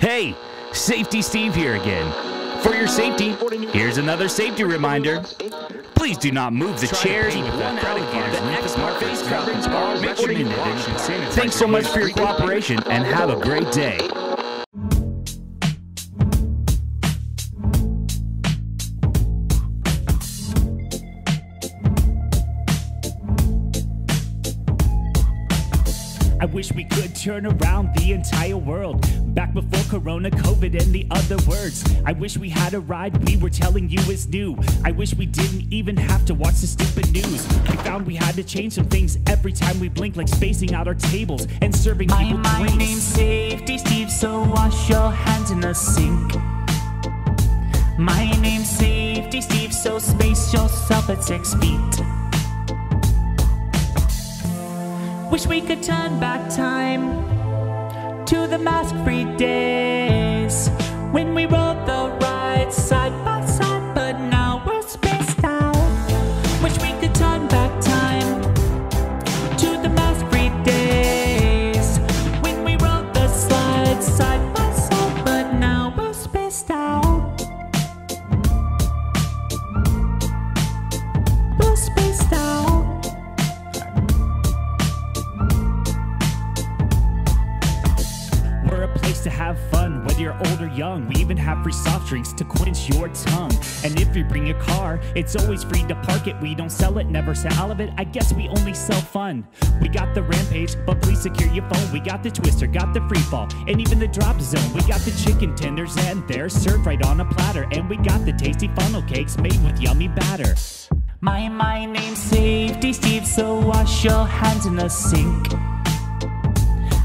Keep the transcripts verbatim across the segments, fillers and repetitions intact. Hey, Safety Steve here again. For your safety, here's another safety reminder. Please do not move the chairs, the face coverings, or mentioning it. Thanks so much for your cooperation and have a great day. I wish we could turn around the entire world, back before Corona, COVID, and the other words. I wish we had a ride we were telling you is new. I wish we didn't even have to watch the stupid news. We found we had to change some things every time we blinked, like spacing out our tables and serving my, people my drinks. My name's Safety Steve, so wash your hands in the sink. My name's Safety Steve, so space yourself at six feet. Wish we could turn back time to the mask-free days when we rode the rides side by side, but now we're spaced out. Wish we could turn back time to the mask-free days when we rode the slides side by side, but now we're spaced out. We're spaced out. To have fun, whether you're old or young. We even have free soft drinks to quench your tongue. And if you bring your car, it's always free to park it. We don't sell it, never sell all of it. I guess we only sell fun. We got the rampage, but please secure your phone. We got the twister, got the free fall, and even the drop zone. We got the chicken tenders, and they're served right on a platter. And we got the tasty funnel cakes made with yummy batter. My, my name's Safety Steve, so wash your hands in the sink.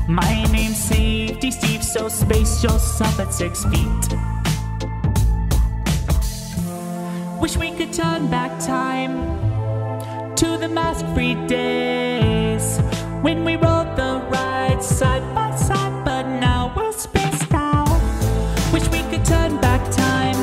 My name's Safety Steve, so space yourself at six feet. Wish we could turn back time to the mask-free days when we rode the rides side by side, but now we're spaced out. Wish we could turn back time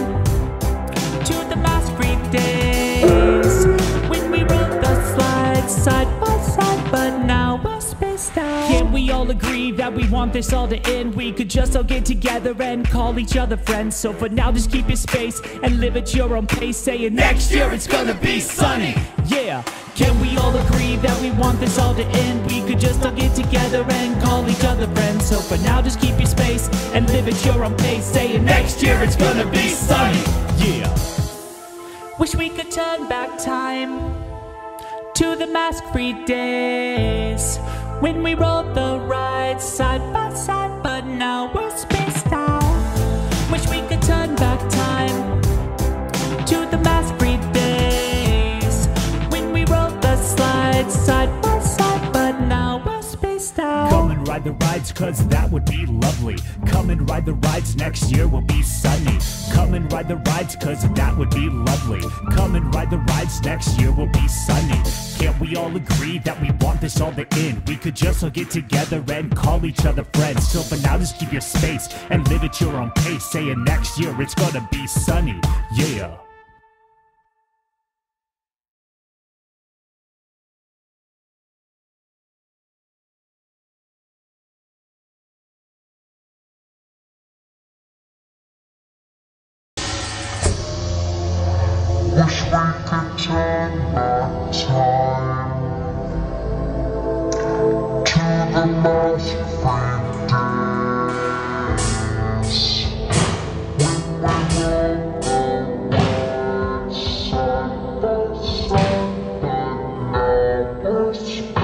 to the mask-free days when we rode the slides side by side, but now we're spaced out. We all agree that we want this all to end. We could just all get together and call each other friends. So for now, just keep your space and live at your own pace, saying next year it's gonna be sunny. Yeah. Can we all agree that we want this all to end? We could just all get together and call each other friends. So for now, just keep your space and live at your own pace, saying next year it's gonna be sunny. Yeah. Wish we could turn back time to the mask-free days when we rode the rides side by side, but now we're spaced out. Wish we could turn back time to the mask-free days when we rode the slides side by side, but now we're spaced out. Come and ride the rides, cause that would be lovely. Come and ride the rides, next year will be sunny. Come and ride the rides, cause that would be lovely. Come and ride the rides, next year will be sunny. Can't we all agree that we want this all to end? We could just all get together and call each other friends. So for now, just keep your space and live at your own pace, saying next year it's gonna be sunny. Yeah. Wish we could turn back time to the mask-free days when we rode the rides side by side, but now we're